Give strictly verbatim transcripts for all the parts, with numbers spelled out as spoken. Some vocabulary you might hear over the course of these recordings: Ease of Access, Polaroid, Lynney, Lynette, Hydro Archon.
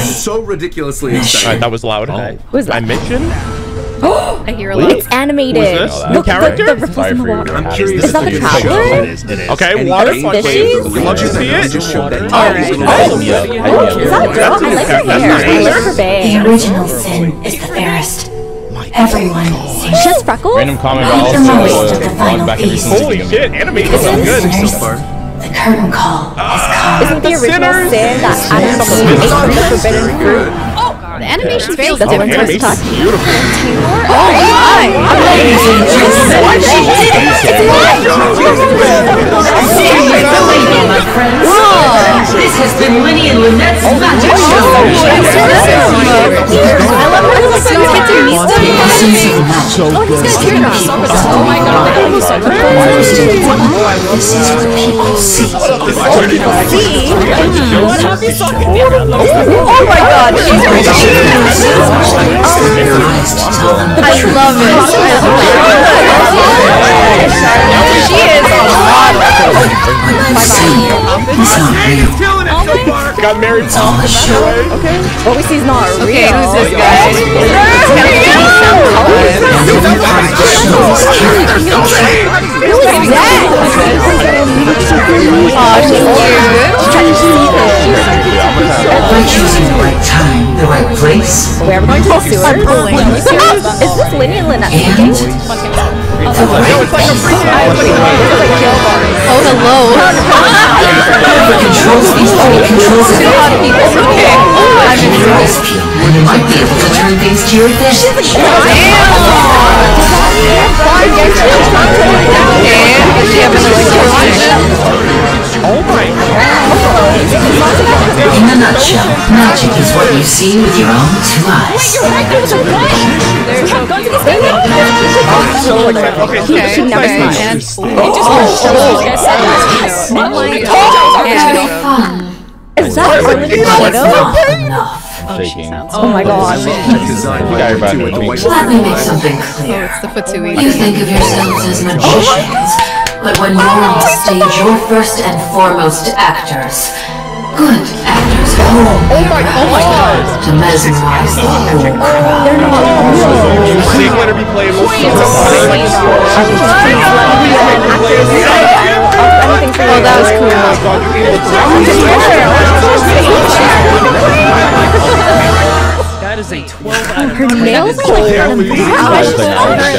I'm so ridiculously excited. All right, that was loud. Oh. I, was that? I mentioned. Oh, I hear a lot. It's animated. Look, no character. The, the, the Sorry, in the water. I'm curious. Is that the traveler? Okay, water fishies. Once you see it, just show that. All right. Oh, is that a girl? I like her hair. I like her bang. The original sin is the fairest. Everyone, it's just Freckles. Random comment about all back every single Holy shit, animation is good so far. The curtain call has come. Isn't the original sin that Adam ate the forbidden fruit? Oh, the animation's very good. That's everyone's talking. Beautiful. Oh my! Amazing! What she did! It's live! My friends. This has been Lynney and Lynette's magic show. I love when the students get to meet them. Oh, he's gonna tear it up. Oh my god! This is what people see. See? Oh my god! I love it! She is on! Got married. Okay. What we see is not real. Okay, who's this guy? Time, the right place. We're going to the sewer. Is this Lynney and Lynette? And the right people. Oh, hello. Whoever controls these people controls it. I'm in the right people. You might be able to turn things to your advantage. Oh my god. In a nutshell, magic is what you see with your own two eyes. Wait, you're right, there's a way! There's no going to this thing! Okay, she never smiled. It just was so good. Oh my god! Is that really the shaking. Oh my god. Let me make something clear. You think of yourselves as magicians, but when you're on stage, you're first and foremost actors. Good actors go oh my god to mesmerize the whole crowd. They're not real. Seeing let her be playable. Oh, that was cool. That is a twelve out of ten. Her nails are like out of the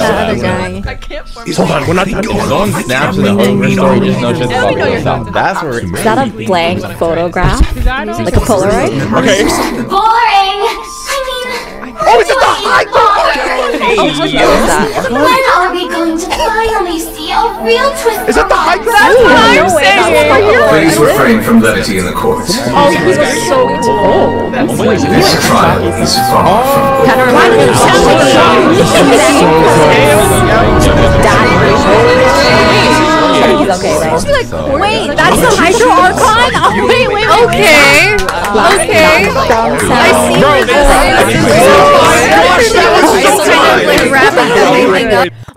other guy. I can't form it. Hold on, we're not even going on. Snaps in the hungry story, just no just about yourself. That's where it's. Is that a blank photograph? Like a Polaroid? Okay. Boring! Oh, it's the high bar! Hey, oh, what you is that? When are we going to finally see a real twist? Is that the high bar? That's what I'm saying! Please refrain from levity in the court. Oh, he was so old. This trial is far from... Kind of reminds me of something. He's okay, right? She's like, wait, that's the Hydro Archon? Oh, wait, wait, wait. Okay. Okay. I see. No, this is... That was just kind of like wrapping everything up.